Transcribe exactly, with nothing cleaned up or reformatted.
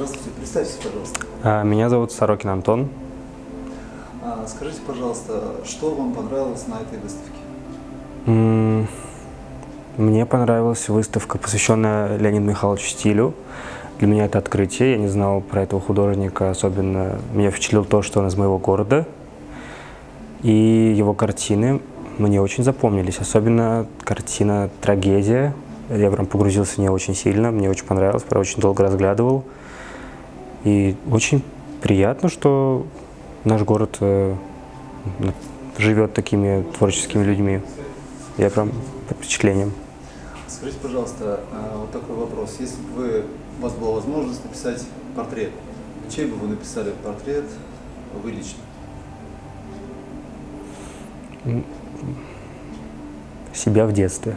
Здравствуйте, представьтесь, пожалуйста. Меня зовут Сорокин Антон. Скажите, пожалуйста, что вам понравилось на этой выставке? Мне понравилась выставка, посвященная Леониду Михайловичу Стилю. Для меня это открытие, я не знал про этого художника особенно. Меня впечатлило то, что он из моего города, и его картины мне очень запомнились. Особенно картина «Трагедия». Я прям погрузился в нее очень сильно, мне очень понравилось, я очень долго разглядывал. И очень приятно, что наш город живет такими творческими людьми. Я прям под впечатлением. Скажите, пожалуйста, вот такой вопрос. Если бы у вас была возможность написать портрет, чей бы вы написали портрет, вы лично? Себя в детстве.